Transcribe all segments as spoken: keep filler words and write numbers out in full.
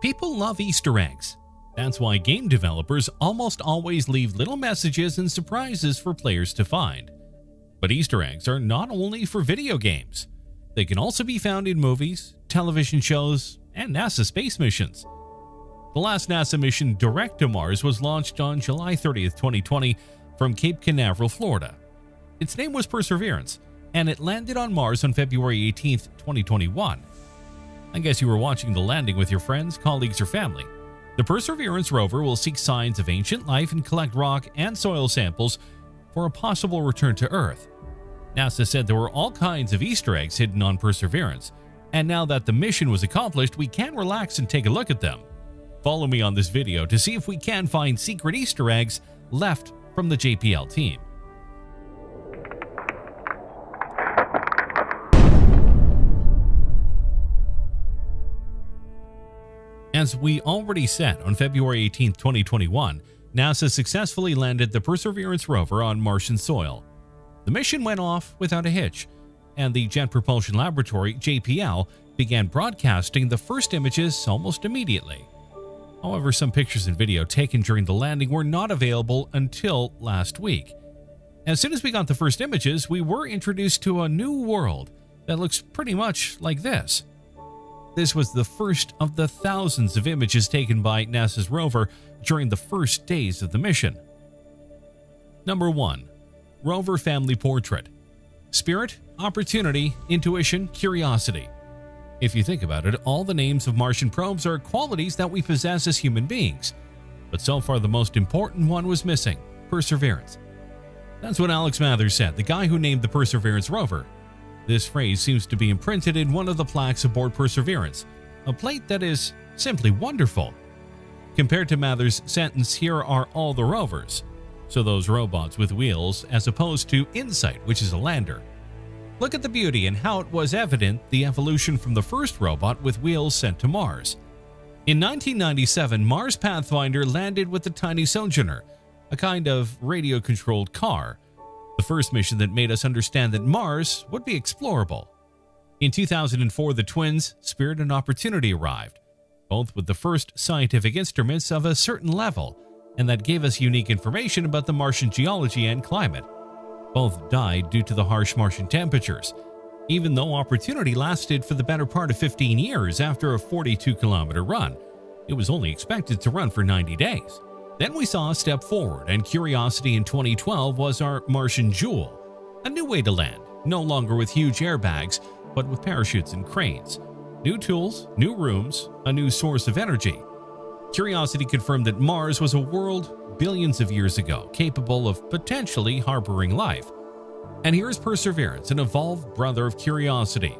People love Easter eggs. That's why game developers almost always leave little messages and surprises for players to find. But Easter eggs are not only for video games. They can also be found in movies, television shows, and NASA space missions. The last NASA mission direct to Mars was launched on July thirtieth, twenty twenty from Cape Canaveral, Florida. Its name was Perseverance, and it landed on Mars on February eighteenth, twenty twenty-one. I guess you were watching the landing with your friends, colleagues, or family. The Perseverance rover will seek signs of ancient life and collect rock and soil samples for a possible return to Earth. NASA said there were all kinds of Easter eggs hidden on Perseverance, and now that the mission was accomplished, we can relax and take a look at them. Follow me on this video to see if we can find secret Easter eggs left from the J P L team. As we already said, on February eighteenth, twenty twenty-one, NASA successfully landed the Perseverance rover on Martian soil. The mission went off without a hitch, and the Jet Propulsion Laboratory, J P L, began broadcasting the first images almost immediately. However, some pictures and video taken during the landing were not available until last week. As soon as we got the first images, we were introduced to a new world that looks pretty much like this. This was the first of the thousands of images taken by NASA's rover during the first days of the mission. Number one. Rover Family Portrait. Spirit, Opportunity, Intuition, Curiosity. If you think about it, all the names of Martian probes are qualities that we possess as human beings. But so far the most important one was missing, Perseverance. That's what Alex Mather said, the guy who named the Perseverance rover. This phrase seems to be imprinted in one of the plaques aboard Perseverance, a plate that is simply wonderful. Compared to Mather's sentence, here are all the rovers. So those robots with wheels, as opposed to InSight, which is a lander. Look at the beauty and how it was evident the evolution from the first robot with wheels sent to Mars. In nineteen ninety-seven, Mars Pathfinder landed with the tiny Sojourner, a kind of radio-controlled car, the first mission that made us understand that Mars would be explorable. In two thousand four, the twins, Spirit and Opportunity, arrived, both with the first scientific instruments of a certain level, and that gave us unique information about the Martian geology and climate. Both died due to the harsh Martian temperatures, even though Opportunity lasted for the better part of fifteen years after a forty-two kilometer run. It was only expected to run for ninety days. Then we saw a step forward, and Curiosity in twenty twelve was our Martian jewel, a new way to land, no longer with huge airbags, but with parachutes and cranes. New tools, new rooms, a new source of energy. Curiosity confirmed that Mars was a world billions of years ago, capable of potentially harboring life. And here is Perseverance, an evolved brother of Curiosity,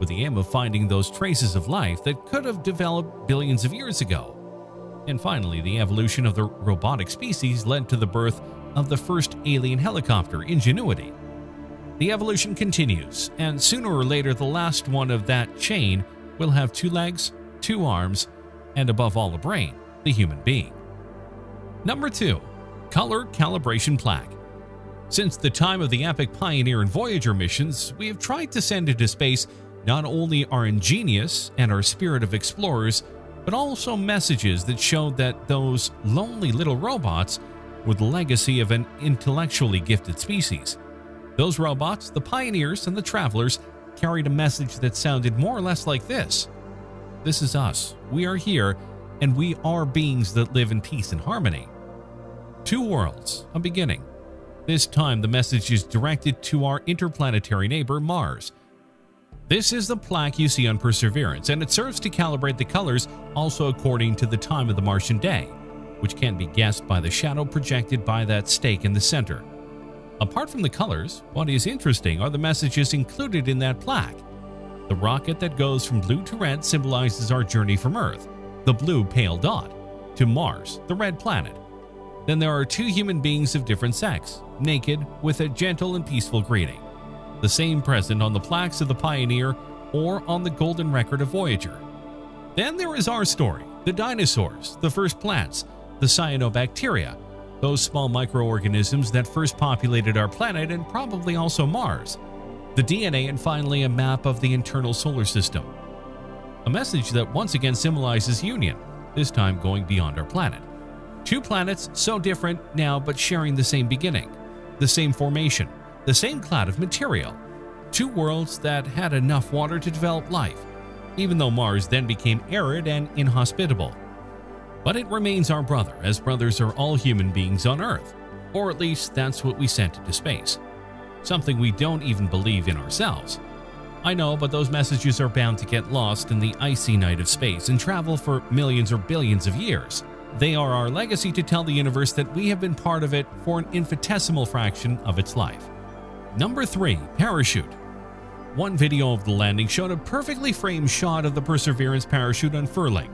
with the aim of finding those traces of life that could have developed billions of years ago. And finally, the evolution of the robotic species led to the birth of the first alien helicopter, Ingenuity. The evolution continues, and sooner or later the last one of that chain will have two legs, two arms, and above all a brain, the human being. Number two. Color Calibration Plaque. Since the time of the epic Pioneer and Voyager missions, we have tried to send into space not only our ingenious and our spirit of explorers, but also messages that showed that those lonely little robots were the legacy of an intellectually gifted species. Those robots, the pioneers and the travelers, carried a message that sounded more or less like this. This is us. We are here, and we are beings that live in peace and harmony. Two worlds, a beginning. This time the message is directed to our interplanetary neighbor, Mars. This is the plaque you see on Perseverance, and it serves to calibrate the colors also according to the time of the Martian day, which can be guessed by the shadow projected by that stake in the center. Apart from the colors, what is interesting are the messages included in that plaque. The rocket that goes from blue to red symbolizes our journey from Earth, the blue pale dot, to Mars, the red planet. Then there are two human beings of different sex, naked, with a gentle and peaceful greeting, the same present on the plaques of the Pioneer or on the golden record of Voyager. Then there is our story, the dinosaurs, the first plants, the cyanobacteria, those small microorganisms that first populated our planet and probably also Mars, the D N A, and finally a map of the internal solar system. a message that once again symbolizes union, this time going beyond our planet. Two planets so different now but sharing the same beginning, the same formation, the same cloud of material. Two worlds that had enough water to develop life, even though Mars then became arid and inhospitable. But it remains our brother, as brothers are all human beings on Earth, or at least that's what we sent into space. Something we don't even believe in ourselves. I know, but those messages are bound to get lost in the icy night of space and travel for millions or billions of years. They are our legacy to tell the universe that we have been part of it for an infinitesimal fraction of its life. Number three. Parachute. One video of the landing showed a perfectly framed shot of the Perseverance parachute unfurling.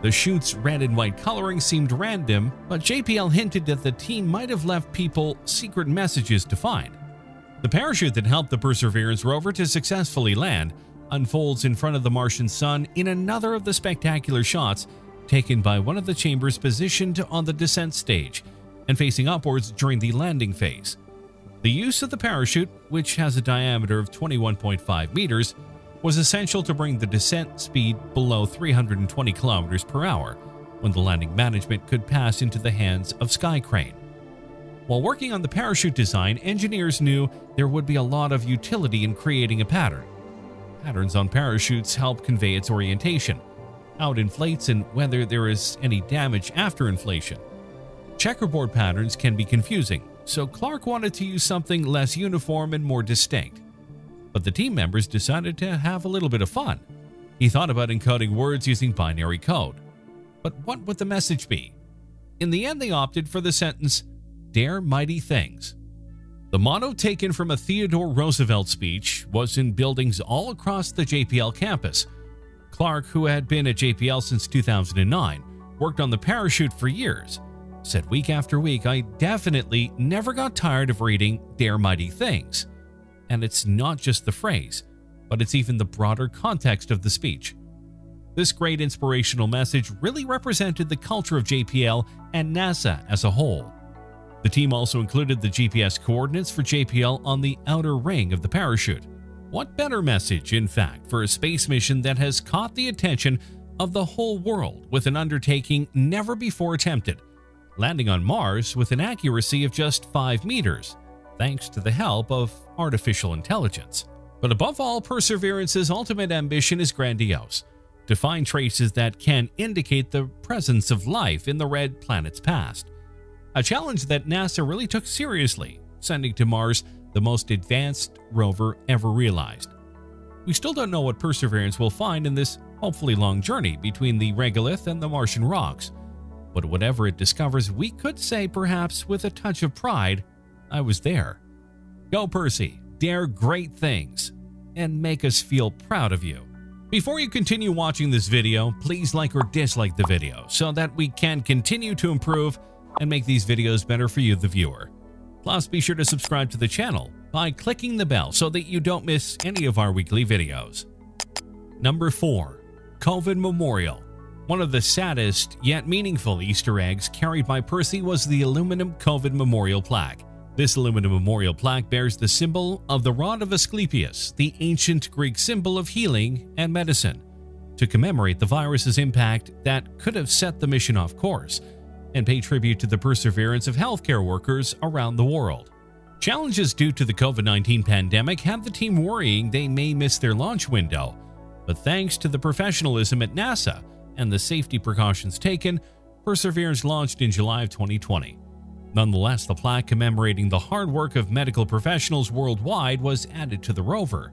The chute's red and white coloring seemed random, but J P L hinted that the team might have left people secret messages to find. The parachute that helped the Perseverance rover to successfully land unfolds in front of the Martian sun in another of the spectacular shots taken by one of the chambers positioned on the descent stage and facing upwards during the landing phase. The use of the parachute, which has a diameter of twenty-one point five meters, was essential to bring the descent speed below three hundred twenty kilometers per hour when the landing management could pass into the hands of Skycrane. While working on the parachute design, engineers knew there would be a lot of utility in creating a pattern. Patterns on parachutes help convey its orientation, how it inflates, and whether there is any damage after inflation. Checkerboard patterns can be confusing, so Clark wanted to use something less uniform and more distinct. But the team members decided to have a little bit of fun. He thought about encoding words using binary code. But what would the message be? In the end, they opted for the sentence, "Dare mighty things." The motto, taken from a Theodore Roosevelt speech, was in buildings all across the J P L campus. Clark, who had been at J P L since two thousand nine, worked on the parachute for years, said week after week, "I definitely never got tired of reading Dare Mighty Things." And it's not just the phrase, but it's even the broader context of the speech. This great inspirational message really represented the culture of J P L and NASA as a whole. The team also included the G P S coordinates for J P L on the outer ring of the parachute. What better message, in fact, for a space mission that has caught the attention of the whole world with an undertaking never before attempted, landing on Mars with an accuracy of just five meters, thanks to the help of artificial intelligence. But above all, Perseverance's ultimate ambition is grandiose, to find traces that can indicate the presence of life in the red planet's past. A challenge that NASA really took seriously, sending to Mars the most advanced rover ever realized. We still don't know what Perseverance will find in this hopefully long journey between the regolith and the Martian rocks, but whatever it discovers, we could say, perhaps with a touch of pride, "I was there." Go Percy, dare great things, and make us feel proud of you. Before you continue watching this video, please like or dislike the video so that we can continue to improve and make these videos better for you, the viewer. Plus, be sure to subscribe to the channel by clicking the bell so that you don't miss any of our weekly videos. Number four. COVID Memorial. One of the saddest yet meaningful Easter eggs carried by Percy was the aluminum COVID Memorial plaque. This aluminum memorial plaque bears the symbol of the Rod of Asclepius, the ancient Greek symbol of healing and medicine, to commemorate the virus's impact that could have set the mission off course, and pay tribute to the perseverance of healthcare workers around the world. Challenges due to the COVID nineteen pandemic had the team worrying they may miss their launch window, but thanks to the professionalism at NASA and the safety precautions taken, Perseverance launched in July of twenty twenty. Nonetheless, the plaque commemorating the hard work of medical professionals worldwide was added to the rover.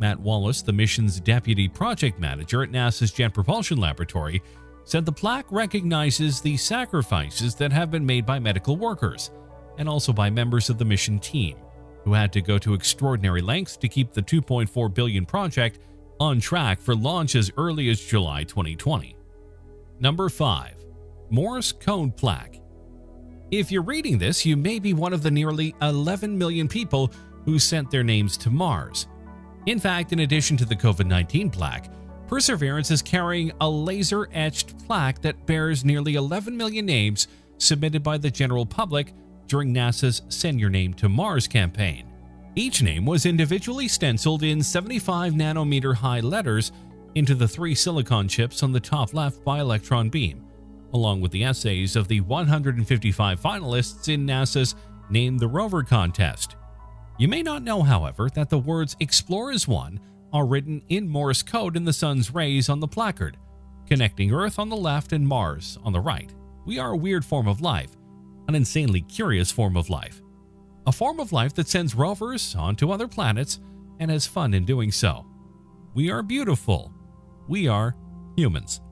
Matt Wallace, the mission's deputy project manager at NASA's Jet Propulsion Laboratory, said the plaque recognizes the sacrifices that have been made by medical workers and also by members of the mission team, who had to go to extraordinary lengths to keep the two point four billion dollar project on track for launch as early as July twenty twenty. Number five. Morse Code Plaque. If you're reading this, you may be one of the nearly eleven million people who sent their names to Mars. In fact, in addition to the COVID nineteen plaque, Perseverance is carrying a laser-etched plaque that bears nearly eleven million names submitted by the general public during NASA's Send Your Name to Mars campaign. Each name was individually stenciled in seventy-five nanometer high letters into the three silicon chips on the top left by electron beam, along with the essays of the one hundred fifty-five finalists in NASA's Name the Rover contest. You may not know, however, that the words Explorers one are written in Morse code in the sun's rays on the placard, connecting Earth on the left and Mars on the right. We are a weird form of life, an insanely curious form of life, a form of life that sends rovers onto other planets and has fun in doing so. We are beautiful. We are humans.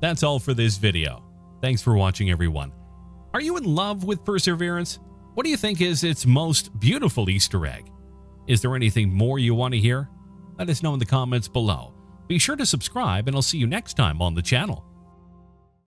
That's all for this video. Thanks for watching, everyone. Are you in love with Perseverance? What do you think is its most beautiful Easter egg? Is there anything more you want to hear? Let us know in the comments below. Be sure to subscribe, and I'll see you next time on the channel.